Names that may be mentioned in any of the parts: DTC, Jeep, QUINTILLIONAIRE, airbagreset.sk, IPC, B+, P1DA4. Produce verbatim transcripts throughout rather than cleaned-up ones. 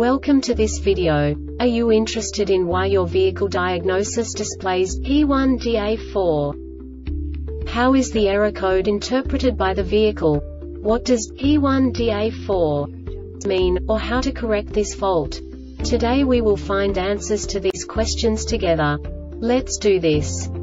Welcome to this video. Are you interested in why your vehicle diagnosis displays P one D A four? How is the error code interpreted by the vehicle? What does P one D A four mean, or how to correct this fault? Today we will find answers to these questions together. Let's do this.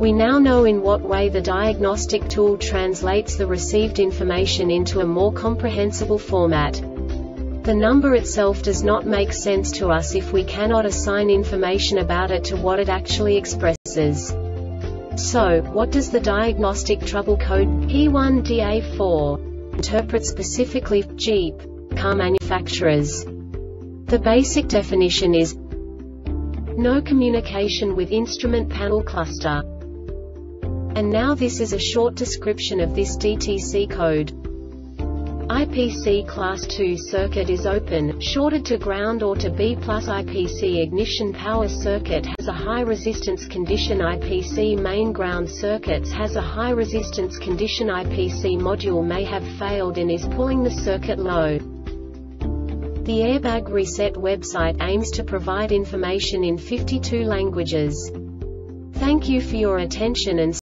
We now know in what way the diagnostic tool translates the received information into a more comprehensible format. The number itself does not make sense to us if we cannot assign information about it to what it actually expresses. So, what does the diagnostic trouble code P one D A four interpret specifically for Jeep car manufacturers? The basic definition is no communication with instrument panel cluster. And now this is a short description of this D T C code. I P C class two circuit is open, shorted to ground or to B plus. I P C ignition power circuit has a high resistance condition. I P C main ground circuits has a high resistance condition. I P C module may have failed and is pulling the circuit low. The Airbag Reset website aims to provide information in fifty-two languages. Thank you for your attention and